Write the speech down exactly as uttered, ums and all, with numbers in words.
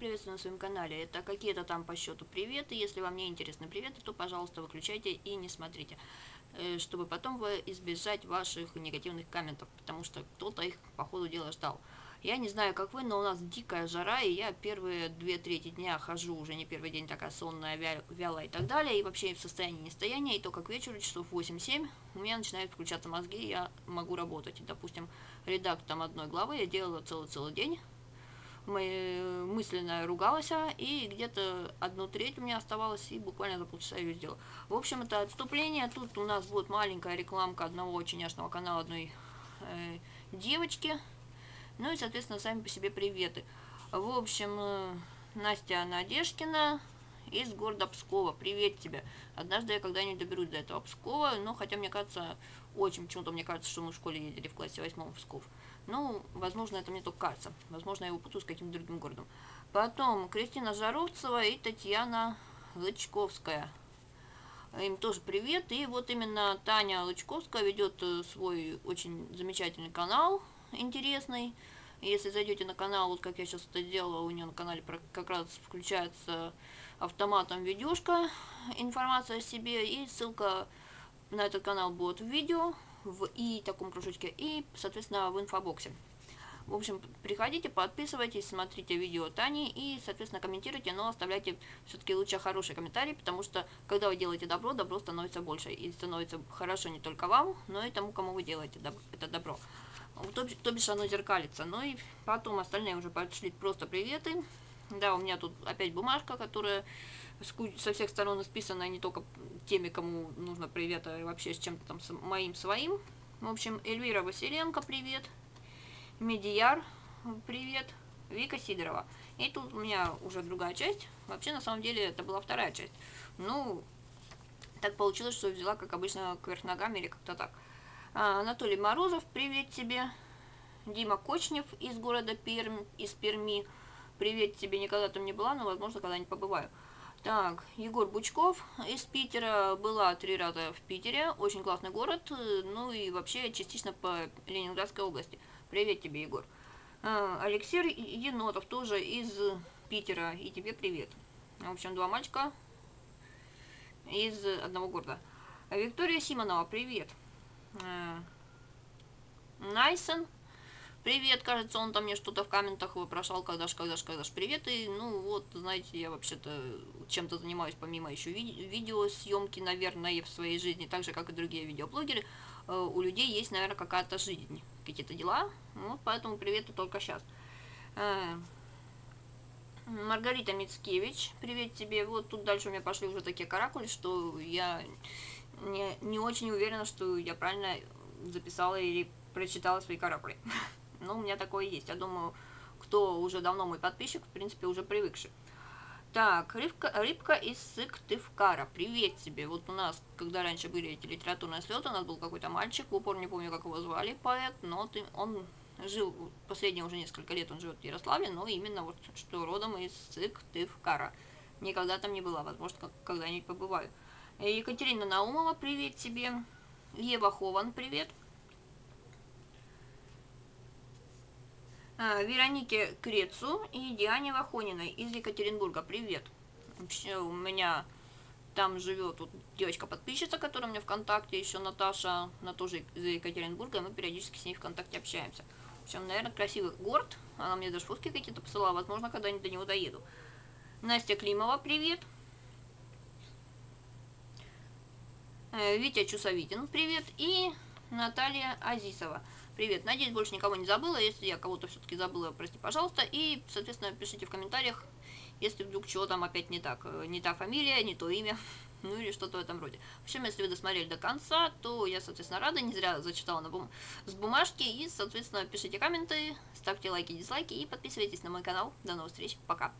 приветствую на своем канале. Это какие-то там по счету приветы. Если вам не интересны приветы, то, пожалуйста, выключайте и не смотрите, чтобы потом вы избежать ваших негативных комментов, потому что кто-то их по ходу дела ждал. Я не знаю, как вы, но у нас дикая жара, и я первые две трети дня хожу, уже не первый день такая сонная, вя вялая и так далее, и вообще в состоянии нестояния, и только к вечеру, часов восемь-семь, у меня начинают включаться мозги, и я могу работать. И, допустим, редактом одной главы я делала целый-целый день, мы мысленно ругалась, и где-то одну треть у меня оставалось, и буквально за полчаса ее сделала. В общем, это отступление, тут у нас будет маленькая рекламка одного очень ясного канала одной э, девочки. Ну и, соответственно, сами по себе приветы. В общем, Настя Надежкина из города Пскова. Привет тебе. Однажды я когда-нибудь доберусь до этого Пскова. Но хотя, мне кажется, очень почему-то мне кажется, что мы в школе ездили в классе восьмом в Псков. Ну, возможно, это мне только кажется. Возможно, я его путаю с каким-то другим городом. Потом Кристина Жаровцева и Татьяна Лычковская. Им тоже привет. И вот именно Таня Лычковская ведет свой очень замечательный канал. Интересный. Если зайдете на канал, вот как я сейчас это делала, у нее на канале как раз включается автоматом видюшка, информация о себе, и ссылка на этот канал будет в видео, в и таком кружочке, и, соответственно, в инфобоксе. В общем, приходите, подписывайтесь, смотрите видео Тани и, соответственно, комментируйте, но оставляйте все-таки лучше хороший комментарий, потому что, когда вы делаете добро, добро становится больше, и становится хорошо не только вам, но и тому, кому вы делаете это добро. То, то бишь оно зеркалится. Ну и потом остальные уже пошли просто приветы. Да, у меня тут опять бумажка, которая со всех сторон исписана, не только теми, кому нужно привет, а вообще с чем-то там с моим своим. В общем, Эльвира Василенко, привет. Медияр, привет. Вика Сидорова. И тут у меня уже другая часть. Вообще, на самом деле, это была вторая часть. Ну, так получилось, что взяла, как обычно, кверх ногами или как-то так. Анатолий Морозов, привет тебе. Дима Кочнев из города Пермь, из Перми. Привет тебе, никогда там не была, но, возможно, когда-нибудь побываю. Так, Егор Бучков из Питера. Была три раза в Питере. Очень классный город, ну и вообще частично по Ленинградской области. Привет тебе, Егор. Алексей Енотов тоже из Питера. И тебе привет. В общем, два мальчика из одного города. Виктория Симонова, привет. Найсен, привет, кажется, он там мне что-то в комментах вопрошал, когда ж, когда ж, когда ж, привет, и, ну, вот, знаете, я вообще-то чем-то занимаюсь, помимо еще ви видеосъемки, наверное, в своей жизни, так же, как и другие видеоблогеры, у людей есть, наверное, какая-то жизнь, какие-то дела, вот, поэтому приветы только сейчас. Маргарита Мицкевич, привет тебе, вот тут дальше у меня пошли уже такие каракули, что я... Не, не очень уверена, что я правильно записала или прочитала свои каракули. Но у меня такое есть. Я думаю, кто уже давно мой подписчик, в принципе, уже привыкший. Так, рыбка, рыбка из Сыктывкара. Привет тебе. Вот у нас, когда раньше были эти литературные слеты, у нас был какой-то мальчик, в упор не помню, как его звали, поэт, но ты, он жил, последние уже несколько лет он живет в Ярославле, но именно вот что родом из Сыктывкара. Никогда там не была, возможно, когда-нибудь побываю. Екатерина Наумова, привет тебе. Ева Хован, привет. А, Веронике Крецу и Диане Вахониной из Екатеринбурга, привет. Вообще у меня там живет вот девочка-подписчица, которая у меня ВКонтакте, еще Наташа, она тоже из Екатеринбурга, и мы периодически с ней ВКонтакте общаемся. В общем, наверное, красивый город, она мне даже фотки какие-то посылала, возможно, когда-нибудь до него доеду. Настя Климова, привет. Витя Чусовитин, привет, и Наталья Азисова, привет. Надеюсь, больше никого не забыла, если я кого-то все-таки забыла, прости, пожалуйста, и, соответственно, пишите в комментариях, если вдруг чего там опять не так, не та фамилия, не то имя, ну или что-то в этом роде. В общем, если вы досмотрели до конца, то я, соответственно, рада, не зря зачитала на бум... с бумажки, и, соответственно, пишите комменты, ставьте лайки, дизлайки и подписывайтесь на мой канал. До новых встреч, пока!